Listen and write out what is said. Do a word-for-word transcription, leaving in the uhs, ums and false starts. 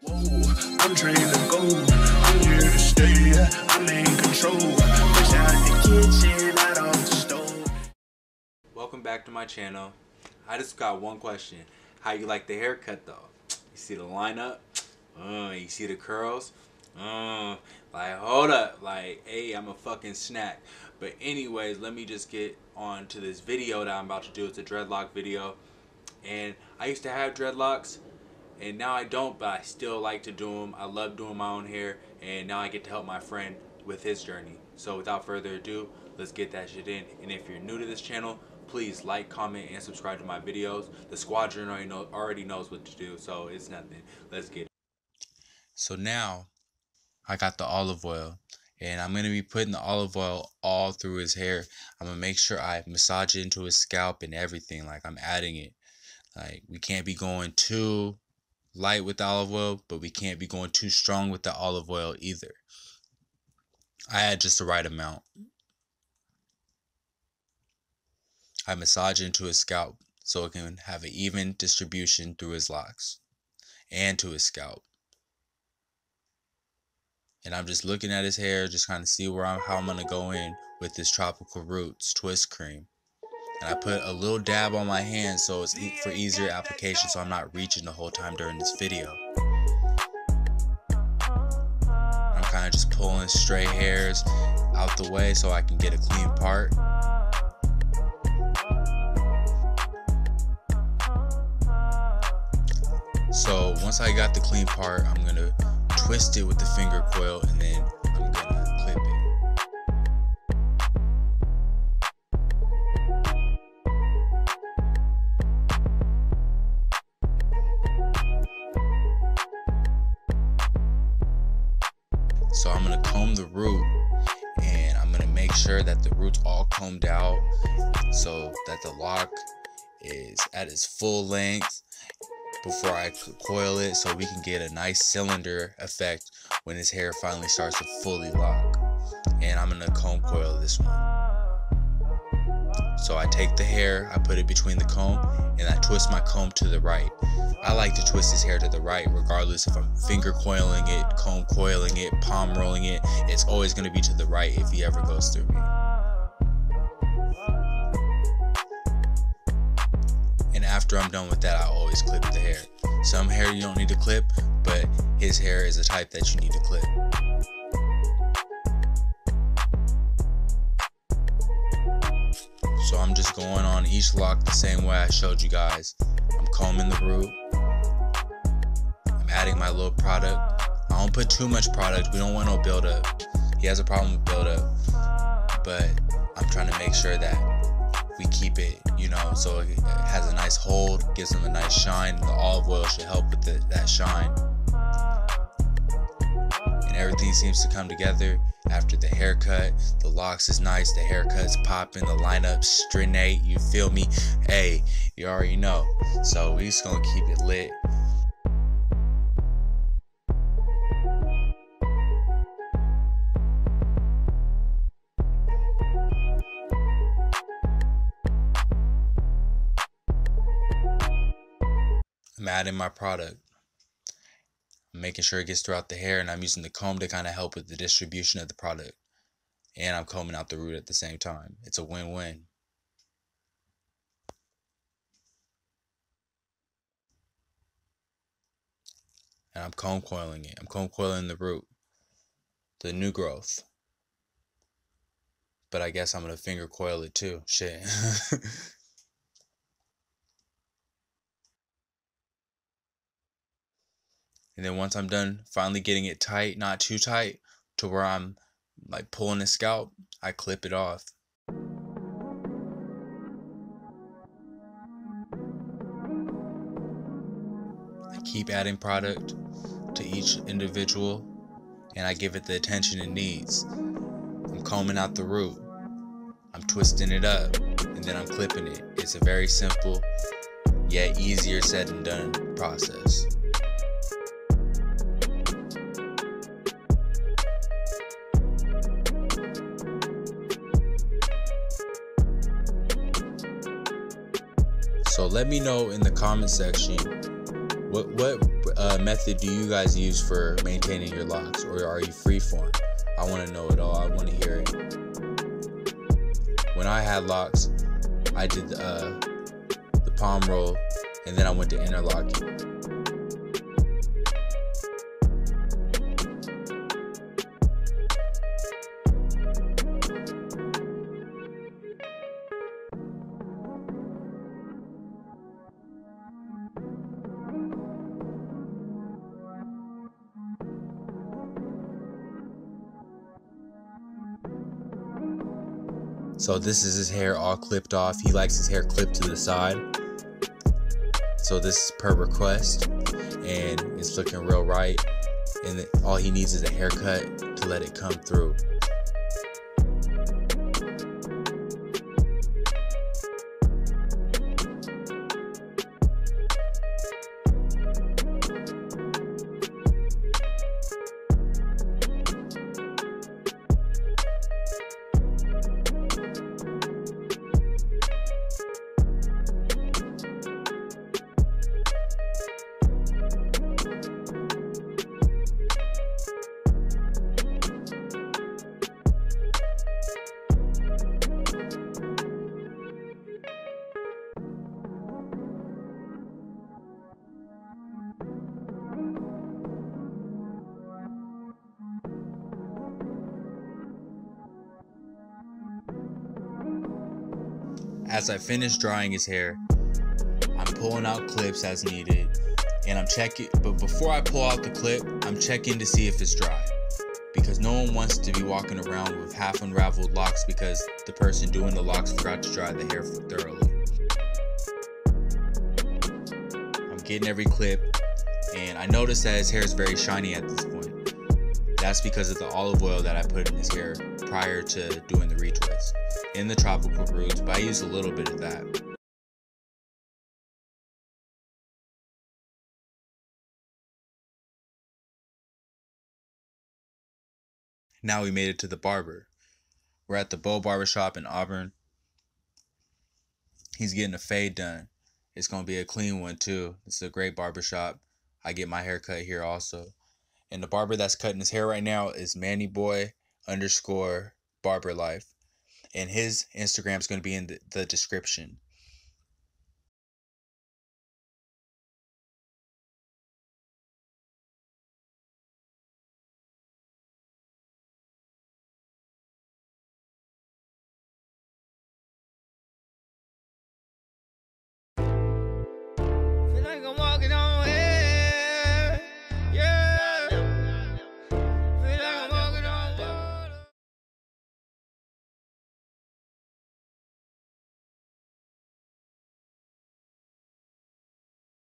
Whoa, I'm trying to go. I'm here to stay. I'm in control. Push out the kitchen, out of the stove. Welcome back to my channel. I just got one question. How you like the haircut though? You see the lineup? Uh, you see the curls? Uh, like hold up, like hey, I'm a fucking snack. But anyways, let me just get on to this video that I'm about to do. It's a dreadlock video. And I used to have dreadlocks, and now I don't, but I still like to do them. I love doing my own hair, and now I get to help my friend with his journey. So without further ado, let's get that shit in. And if you're new to this channel, please like, comment, and subscribe to my videos. The squadron already, know, already knows what to do, so it's nothing. Let's get it. So now, I got the olive oil, and I'm going to be putting the olive oil all through his hair. I'm going to make sure I massage it into his scalp and everything, like I'm adding it. Like, we can't be going too light with the olive oil, but we can't be going too strong with the olive oil either. I add just the right amount. I massage into his scalp so it can have an even distribution through his locks and to his scalp. And I'm just looking at his hair, just kind of see where I'm, how I'm going to go in with this Tropical Roots twist cream. And I put a little dab on my hand so it's e- for easier application, so I'm not reaching the whole time during this video. I'm kind of just pulling stray hairs out the way so I can get a clean part. So once I got the clean part, I'm going to twist it with the finger coil, and then I'm going to clip it. So I'm going to comb the root, and I'm going to make sure that the root's all combed out so that the lock is at its full length before I coil it, so we can get a nice cylinder effect when his hair finally starts to fully lock. And I'm going to comb coil this one. So I take the hair, I put it between the comb, and I twist my comb to the right. I like to twist his hair to the right regardless if I'm finger coiling it, comb coiling it, palm rolling it. It's always going to be to the right if he ever goes through me. And after I'm done with that, I always clip the hair. Some hair you don't need to clip, but his hair is a type that you need to clip. So I'm just going on each lock the same way I showed you guys. I'm combing the root. I'm adding my little product. I don't put too much product. We don't want no buildup. He has a problem with buildup, but I'm trying to make sure that we keep it, you know, so it has a nice hold, gives him a nice shine. The olive oil should help with the, that shine. And everything seems to come together after the haircut. The locks is nice, the haircut's popping, the lineup strinate, you feel me? Hey, you already know. So we just gonna keep it lit. I'm adding my product, making sure it gets throughout the hair, and I'm using the comb to kind of help with the distribution of the product, and I'm combing out the root at the same time. It's a win-win. And I'm comb coiling it. I'm comb coiling the root, the new growth, but I guess I'm gonna finger coil it too, shit. And then once I'm done finally getting it tight, not too tight to where I'm like pulling the scalp, I clip it off. I keep adding product to each individual, and I give it the attention it needs. I'm combing out the root, I'm twisting it up, and then I'm clipping it. It's a very simple, yet easier said than done process. So let me know in the comment section what what uh, method do you guys use for maintaining your locks, or are you freeform? I want to know it all. I want to hear it. When I had locks, I did the, uh, the palm roll, and then I went to interlocking. So this is his hair all clipped off. He likes his hair clipped to the side. So this is per request, and it's looking real right. And the, all he needs is a haircut to let it come through. As I finish drying his hair, I'm pulling out clips as needed, and I'm checking, but before I pull out the clip, I'm checking to see if it's dry, because no one wants to be walking around with half unraveled locks because the person doing the locks forgot to dry the hair thoroughly. I'm getting every clip, and I notice that his hair is very shiny at this point. That's because of the olive oil that I put in his hair prior to doing the retwist in the Tropical Roots, but I use a little bit of that. Now we made it to the barber. We're at the Beau Barbershop in Auburn. He's getting a fade done. It's gonna be a clean one too. It's a great barbershop. I get my hair cut here also. And the barber that's cutting his hair right now is mannyboi underscore barberlife, and his Instagram is going to be in the, the description.